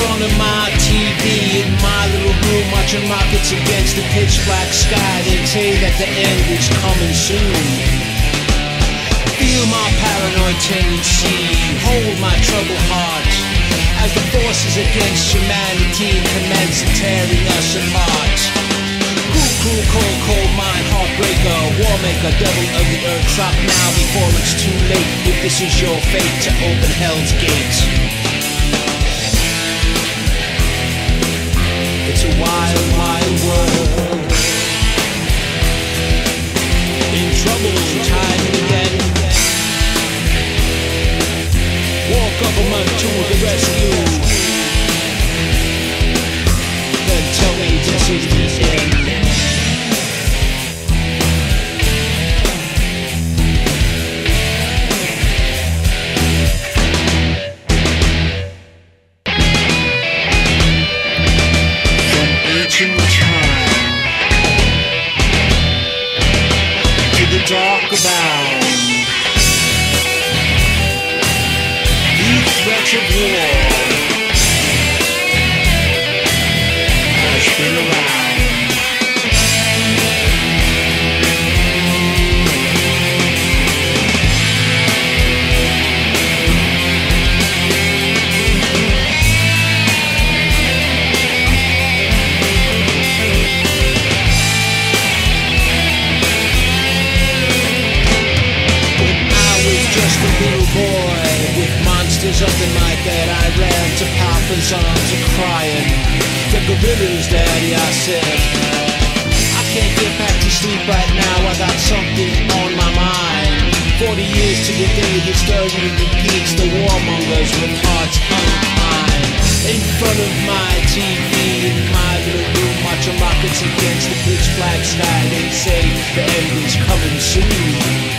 front of my TV in my little room, watching rockets against the pitch black sky. They say that the end is coming soon. Feel my paranoid tendency, hold my troubled heart, as the forces against humanity commence tearing us apart. Cool, cold, cold mind, heartbreaker, war maker, devil of the earth. Stop now before it's too late. If this is your fate, to open hell's gates. It's a wild, wild world. In trouble time and again. War government to the rescue. Then tell me this is the end. Talk about these threats of war has been around. Up the night that I ran to Papa's arms and crying, the gorillas, Daddy, I said. I can't get back to sleep right now, I got something on my mind. 40 years to the day this story repeats, the warmongers with hearts unkind. In front of my TV, in my little room, watching rockets against the pitch black sky. They say the end is coming soon.